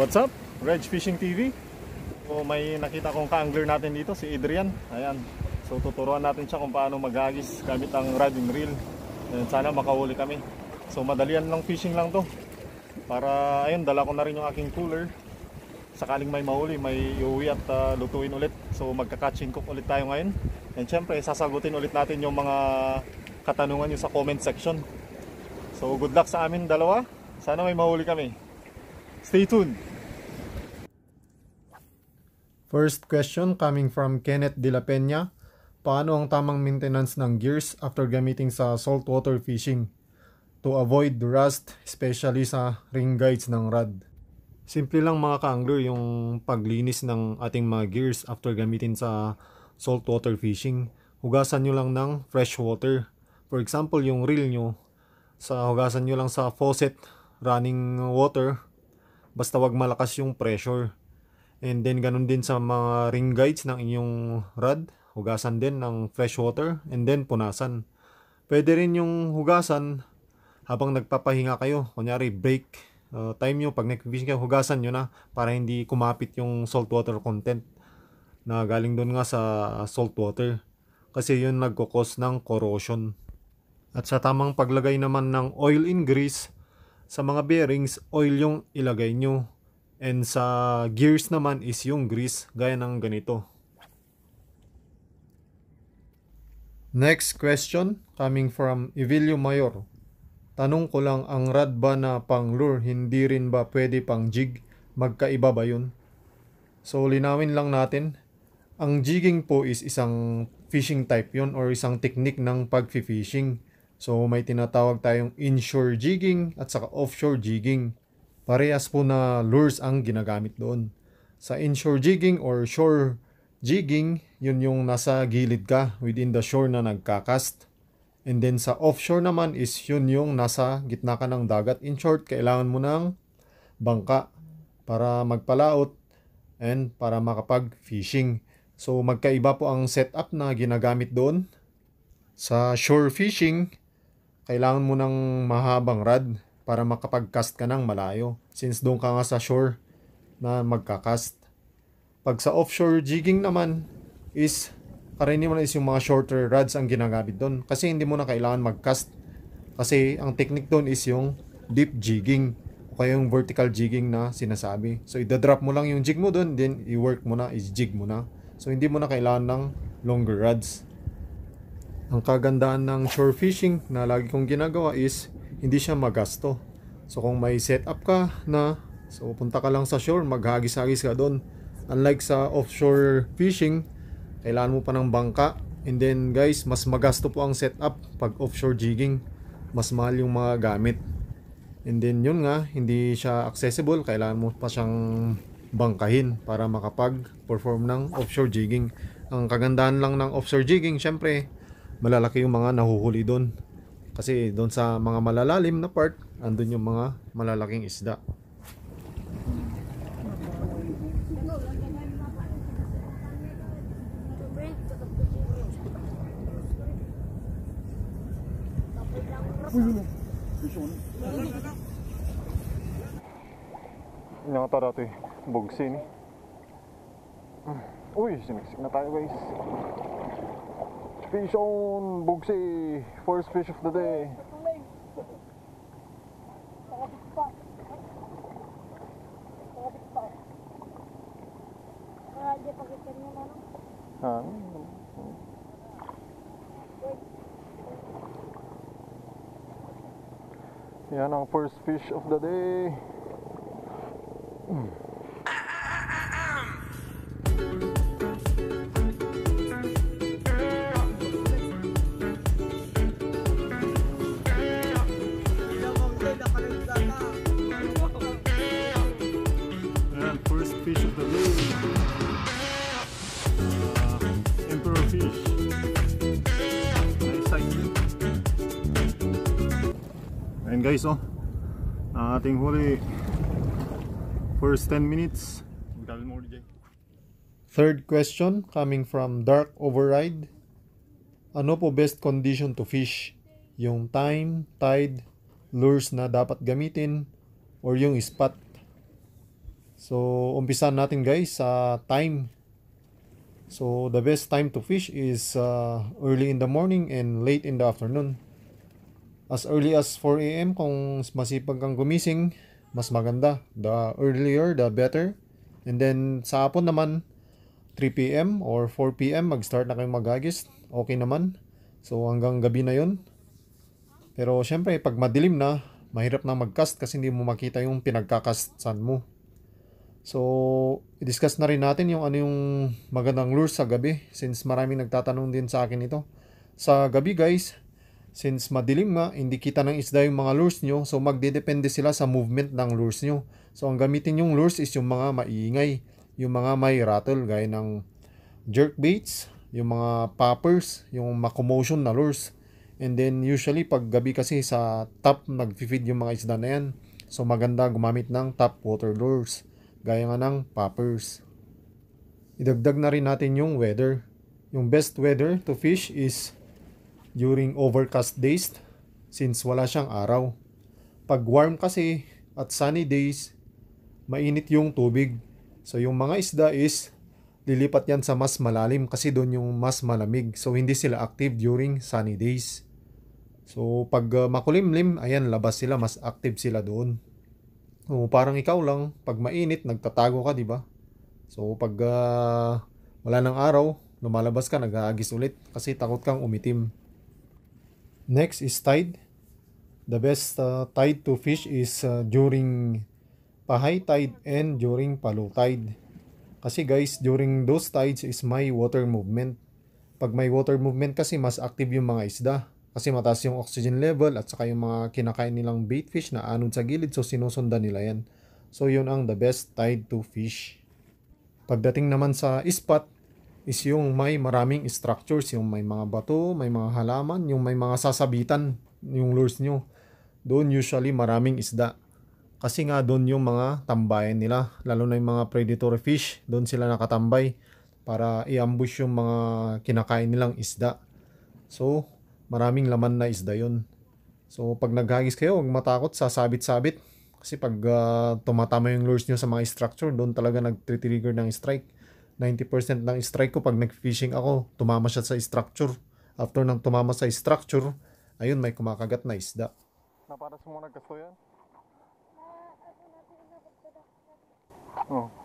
What's up? Reg Fishing TV. So, may nakita kong ka-angler natin dito, si Adrian. Ayan. So tuturuan natin siya kung paano maghagis gamit ang rod and reel. And sana makahuli kami. So madalian lang fishing lang to. Para ayun, dala ko na rin yung aking cooler. Sakaling may mahuli, may iuwi at lutuin ulit. So magka-catch and cook ulit tayo ngayon. And syempre sasagutin ulit natin yung mga katanungan nyo sa comment section. So good luck sa amin dalawa. Sana may mahuli kami. Stay tuned! First question coming from Kenneth de la Peña. Paano ang tamang maintenance ng gears after gamitin sa saltwater fishing to avoid rust, especially sa ring guides ng rod? Simple lang mga ka-angler yung paglinis ng ating mga gears after gamitin sa saltwater fishing. Hugasan nyo lang ng fresh water. For example, yung reel nyo, hugasan nyo lang sa faucet running water. Basta wag malakas yung pressure. And then ganun din sa mga ring guides ng inyong rod, hugasan din ng fresh water and then punasan. Pwede rin yung hugasan habang nagpapahinga kayo, kunyari break time nyo, pag nag-fishing kayo, hugasan nyo na para hindi kumapit yung saltwater content na galing doon nga sa saltwater. Kasi yun nagkukos ng corrosion. At sa tamang paglagay naman ng oil and grease, sa mga bearings, oil yung ilagay nyo. And sa gears naman is yung grease, gaya ng ganito. Next question, coming from Evelio Mayor. Tanong ko lang, ang rod ba na pang lure, hindi rin ba pwede pang jig? Magkaiba ba yun? So linawin lang natin. Ang jigging po is isang fishing type yun or isang technique ng pag-fishing. So may tinatawag tayong inshore jigging at saka offshore jigging. Parehas po na lures ang ginagamit doon. Sa inshore jigging or shore jigging, yun yung nasa gilid ka within the shore na nagkakast. And then sa offshore naman is yun yung nasa gitna ka ng dagat. In short, kailangan mo ng bangka para magpalaot and para makapag-fishing. So magkaiba po ang setup na ginagamit doon. Sa shore fishing, kailangan mo ng mahabang rod para makapag-cast ka ng malayo since doon ka nga sa shore na magka-cast. Pag sa offshore jigging naman is karaniwan is yung mga shorter rods ang ginagamit doon kasi hindi mo na kailangan mag-cast kasi ang technique doon is yung deep jigging o kaya yung vertical jigging na sinasabi. So idadrop mo lang yung jig mo doon then i-work mo na, i-jig mo na. So hindi mo na kailangan ng longer rods. Ang kagandaan ng shore fishing na lagi kong ginagawa is hindi siya magasto. So kung may setup ka na, so punta ka lang sa shore, maghagis-hagis ka doon. Unlike sa offshore fishing, kailangan mo pa ng bangka. And then guys, mas magasto po ang setup pag offshore jigging. Mas mahal yung mga gamit. And then yun nga, hindi siya accessible. Kailangan mo pa siyang bangkahin para makapag-perform ng offshore jigging. Ang kagandahan lang ng offshore jigging, syempre, malalaki yung mga nahuhuli doon. Kasi doon sa mga malalalim na part, andun yung mga malalaking isda. Nakatara ito eh. Bogsin eh. Uy, siniksik na tayo guys. Fish on Bugsy, first fish of the day. Yan ang first fish of the day. Guys, oh, ating huli first 10 minutes. Third question coming from Dark Override. Ano po best condition to fish? Yung time, tide, lures na dapat gamitin or yung spot? So, umpisan natin guys sa time. So, the best time to fish is early in the morning and late in the afternoon. As early as 4 AM kung masipag kang gumising, mas maganda. The earlier, the better. And then, sa hapon naman, 3 PM or 4 PM, mag-start na kayong mag-agis. Okay naman. So, hanggang gabi na yun. Pero, syempre, pag madilim na, mahirap na mag-cast kasi hindi mo makita yung pinagkakastan mo. So, i-discuss na rin natin yung ano yung magandang lure sa gabi since maraming nagtatanong din sa akin ito. Sa gabi guys, since madilim nga, hindi kita ng isda yung mga lures nyo, so magdedepende sila sa movement ng lures nyo. So, ang gamitin yung lures is yung mga maiingay, yung mga may rattle gaya ng jerkbaits, yung mga poppers, yung makomotion na lures. And then usually pag gabi kasi sa top nag-feed yung mga isda na yan. So, maganda gumamit ng top water lures. Gaya nga ng poppers. Idagdag na rin natin yung weather. Yung best weather to fish is during overcast days since wala siyang araw. Pag warm kasi at sunny days, mainit yung tubig. So yung mga isda is lilipat yan sa mas malalim kasi doon yung mas malamig. So hindi sila active during sunny days. So pag makulimlim, ayan labas sila, mas active sila doon. So, parang ikaw lang, pag mainit, nagtatago ka, diba? So, pag wala ng araw, lumalabas ka, nag-aagis ulit kasi takot kang umitim. Next is tide. The best tide to fish is during pa-high tide and during pa-low tide. Kasi guys, during those tides is may water movement. Pag may water movement kasi, mas active yung mga isda. Kasi mataas yung oxygen level at saka yung mga kinakain nilang bait fish na anod sa gilid. So, sinusundan nila yan. So, yun ang the best tide to fish. Pagdating naman sa ispat is yung may maraming structures. Yung may mga bato, may mga halaman, yung may mga sasabitan yung lures nyo. Doon usually maraming isda. Kasi nga doon yung mga tambayan nila. Lalo na yung mga predatory fish. Doon sila nakatambay para i-ambush yung mga kinakain nilang isda. So, maraming laman na isda yun. So, pag naghagis kayo, huwag matakot, sasabit-sabit. Kasi pag tumatama yung lures nyo sa mga structure, doon talaga nag-trigger ng strike. 90% ng strike ko pag nag-fishing ako, tumama siya sa structure. After nang tumama sa structure, ayun, may kumakagat na isda. Napatas mo nagkasto yan?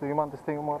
Sige man, testing mo.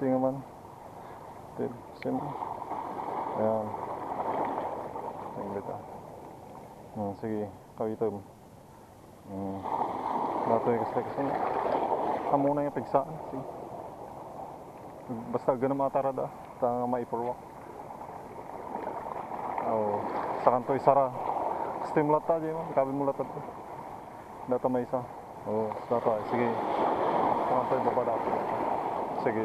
Tingnan man. Tip, simple. Ayan. Tingnan dito. Sige, kawito mo. Datoy kasi. Amo na yung pigsaan. Sige. Basta ganun matara da. Tanga maipurwak. Oo. Sa kanto isara. Steam lata dyan mo. Kabin mo lata dito. Data may isa. Oo. Data. Sige. Kanto'y baba dati. Sige.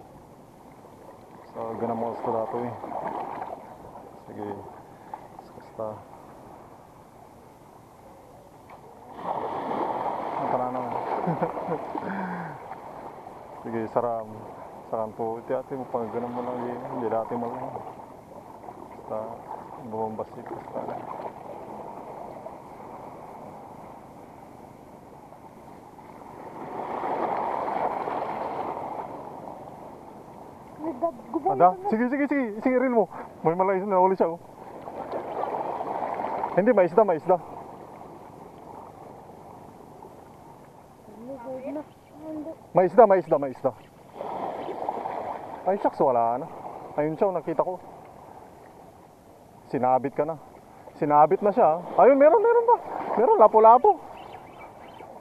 So, ganamos to dato eh. Sige. Basta. Nakala naman. Sige, saram. Saram po. Iti-ati mo pang ganun mo lang. Hindi dati mo lang. Basta. Bumambasit. Basta. Ada? Sige, reel mo. May malayo na ulit siya, oh. Hindi, may isda. May isda. Ay, shucks, wala na. Ayun siya, nakita ko. Sinabit ka na. Sinabit na siya. Ayun, meron pa. Meron, lapo-lapo.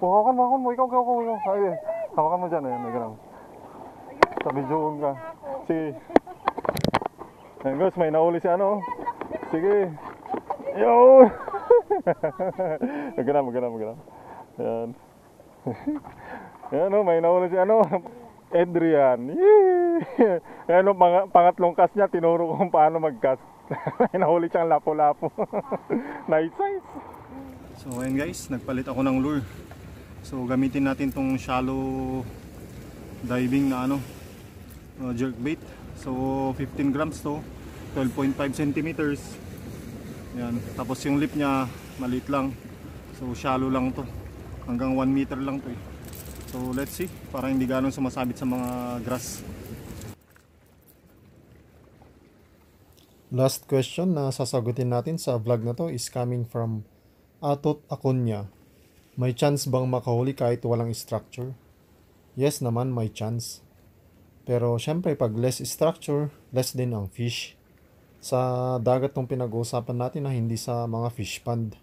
Hawakan mo. Ikaw. Ayun, hawakan mo dyan. Ayun, may ganang. Sabidyoon ka. Sige. Ayun, guys, may nauli si ano. Sige. Yo! Magana. Ayan. Ayan, may nauli si ano. Adrian. Yee! Ayan, pangatlong cast niya, tinuro kung paano mag-cast. May nahuli siyang lapo-lapo. Nice size. So ayan guys, nagpalit ako ng lure. So gamitin natin tong shallow diving na jerkbait. So 15 grams to, 12.5 centimeters. Ayan, tapos yung lip niya maliit lang. So shallow lang to. Hanggang 1 meter lang to eh. So let's see, para hindi ganun sumasabit sa mga grass. Last question na sasagutin natin sa vlog na to is coming from Atot Akunya. May chance bang makahuli kahit walang structure? Yes naman, may chance. Pero syempre pag less structure, less din ang fish. Sa dagat tong pinag-uusapan natin na hindi sa mga fish pond.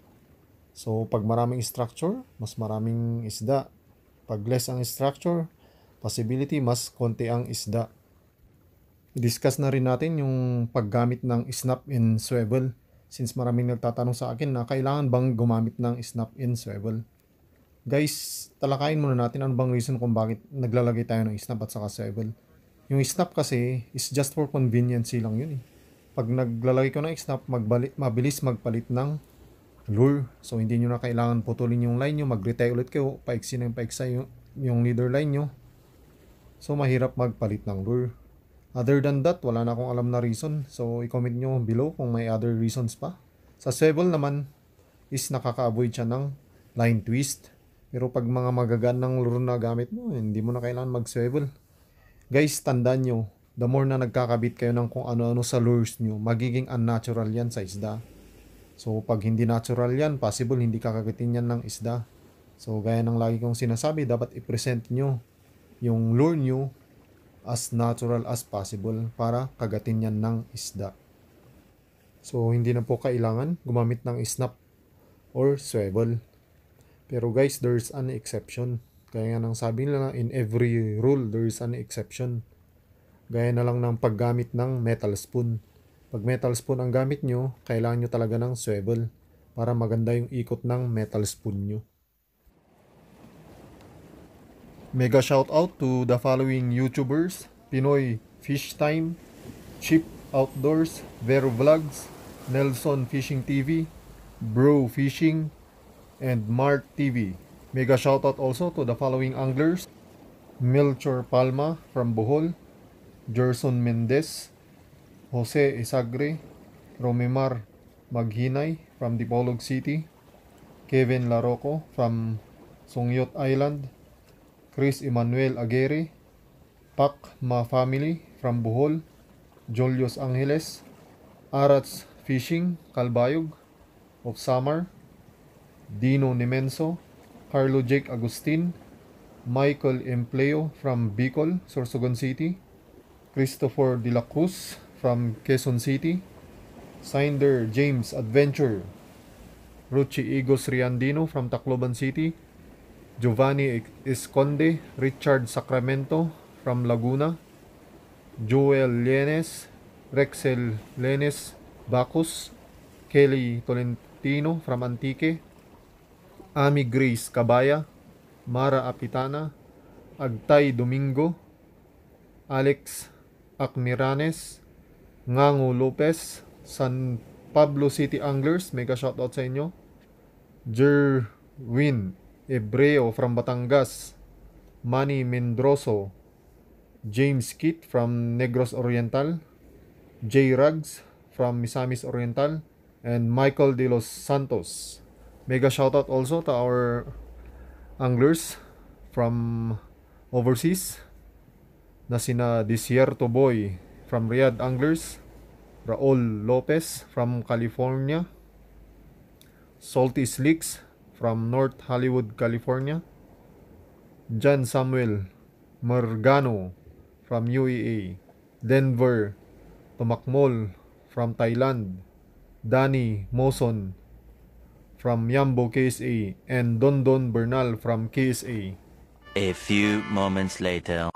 So pag maraming structure, mas maraming isda. Pag less ang structure, possibility mas konti ang isda. I-discuss na rin natin yung paggamit ng snap and swivel since maraming nagtatanong sa akin na kailangan bang gumamit ng snap and swivel. Guys, talakayin muna natin ano bang reason kung bakit naglalagay tayo ng snap at saka swivel. Yung snap kasi is just for convenience lang yun eh. Pag naglalagay ko ng snap, mabilis magpalit ng lure. So hindi nyo na kailangan putulin yung line nyo, mag-retay ulit kayo, paiksi na yung paiksi yung leader line nyo. So mahirap magpalit ng lure. Other than that, wala na akong alam na reason. So, i-comment nyo below kung may other reasons pa. Sa swivel naman, is nakaka-avoid siya ng line twist. Pero pag mga magagaan ng lure na gamit mo, hindi mo na kailangan mag-swivel. Guys, tandaan nyo, the more na nagkakabit kayo ng kung ano-ano sa lures nyo, magiging unnatural yan sa isda. So, pag hindi natural yan, possible hindi kakagitin yan ng isda. So, gaya ng lagi kong sinasabi, dapat i-present nyo yung lure nyo as natural as possible para kagatin yan ng isda. So, hindi na po kailangan gumamit ng snap or swivel. Pero guys, there's an exception. Kaya nga nang sabi nila na in every rule, there's an exception. Gaya na lang ng paggamit ng metal spoon. Pag metal spoon ang gamit nyo, kailangan nyo talaga ng swivel para maganda yung ikot ng metal spoon nyo. Mega shout out to the following YouTubers: Pinoy Fish Time, Chip Outdoors, Vero Vlogs, Nelson Fishing TV, Bro Fishing, and Mark TV. Mega shout out also to the following anglers: Milchor Palma from Bohol, Jerson Mendez, Jose Isagre, Romimar Maghinay from Dipolog City, Kevin Laroco from Songyot Island, Chris Emanuel Aguirre, Pak Ma Family from Bohol, Julius Angeles, Arats Fishing Calbayug of Samar, Dino Nimenso, Carlo Jake Agustin, Michael Empleo from Bicol, Sorsogon City, Christopher De La Cruz from Quezon City, Sinder James Adventure, Ruchi Igos Riandino from Tacloban City, Giovanni Isconde, Richard Sacramento from Laguna, Joel Lienes, Rexel Lienes Bacus, Kelly Tolentino from Antique, Amy Grace Cabaya, Mara Apitana, Agtay Domingo, Alex Acmiranes, Ngango Lopez, San Pablo City Anglers, mega shoutout sa inyo, Jerwin Ebreo from Batangas, Manny Mendroso, James Kitt from Negros Oriental, J. Rugs from Misamis Oriental, and Michael De Los Santos. Mega shoutout also to our anglers from overseas na sina Desierto Boy from Riyadh Anglers, Raul Lopez from California, Salty Slicks from North Hollywood, California, John Samuel Morgano from UEA, Denver Tumakmol from Thailand, Danny Moson from Yambo, KSA, and Dondon Bernal from KSA. A few moments later.